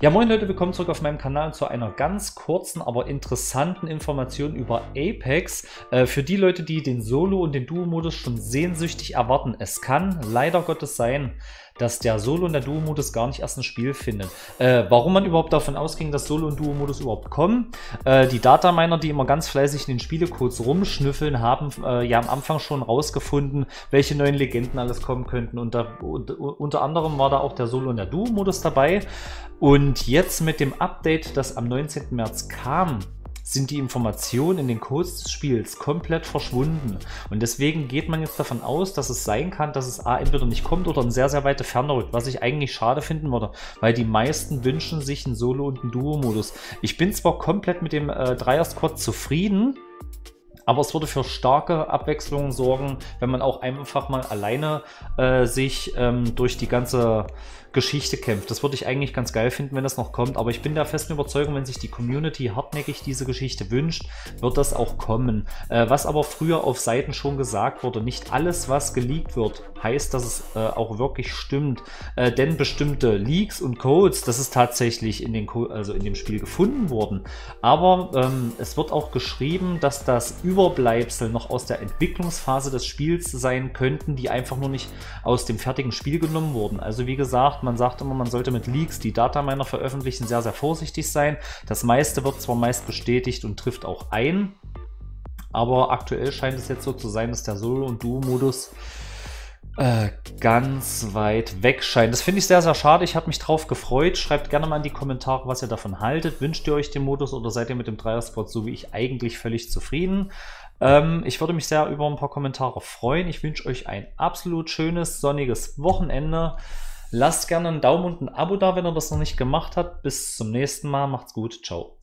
Ja, moin Leute, willkommen zurück auf meinem Kanal zu einer ganz kurzen, aber interessanten Information über Apex. Für die Leute, die den Solo- und den Duo-Modus schon sehnsüchtig erwarten, es kann leider Gottes sein, dass der Solo- und der Duo-Modus gar nicht erst ein Spiel findet. Warum man überhaupt davon ausging, dass Solo- und Duo-Modus überhaupt kommen? Die Dataminer, die immer ganz fleißig in den Spielecodes rumschnüffeln, haben ja am Anfang schon rausgefunden, welche neuen Legenden alles kommen könnten. Und unter anderem war da auch der Solo- und der Duo-Modus dabei. Und jetzt mit dem Update, das am 19. März kam, sind die Informationen in den Codes des Spiels komplett verschwunden. Und deswegen geht man jetzt davon aus, dass es sein kann, dass es entweder nicht kommt oder in sehr, sehr weite Ferne rückt, was ich eigentlich schade finden würde, weil die meisten wünschen sich einen Solo- und einen Duo-Modus. Ich bin zwar komplett mit dem Dreier-Squad zufrieden, aber es würde für starke Abwechslungen sorgen, wenn man auch einfach mal alleine sich durch die ganze Geschichte kämpft. Das würde ich eigentlich ganz geil finden, wenn das noch kommt. Aber ich bin der festen Überzeugung, wenn sich die Community hartnäckig diese Geschichte wünscht, wird das auch kommen. Was aber früher auf Seiten schon gesagt wurde, nicht alles, was geleakt wird, heißt, dass es auch wirklich stimmt. Denn bestimmte Leaks und Codes, das ist tatsächlich in den in dem Spiel gefunden worden. Aber es wird auch geschrieben, dass das Überbleibsel noch aus der Entwicklungsphase des Spiels sein könnten, die einfach nur nicht aus dem fertigen Spiel genommen wurden. Also wie gesagt, man sagt immer, man sollte mit Leaks, die Dataminer veröffentlichen, sehr, sehr vorsichtig sein. Das meiste wird zwar meist bestätigt und trifft auch ein, aber aktuell scheint es jetzt so zu sein, dass der Solo- und Duo-Modus ganz weit weg scheint. Das finde ich sehr, sehr schade. Ich habe mich drauf gefreut. Schreibt gerne mal in die Kommentare, was ihr davon haltet. Wünscht ihr euch den Modus oder seid ihr mit dem Dreier-Squad so wie ich eigentlich völlig zufrieden? Ich würde mich sehr über ein paar Kommentare freuen. Ich wünsche euch ein absolut schönes, sonniges Wochenende. Lasst gerne einen Daumen und ein Abo da, wenn ihr das noch nicht gemacht habt. Bis zum nächsten Mal. Macht's gut. Ciao.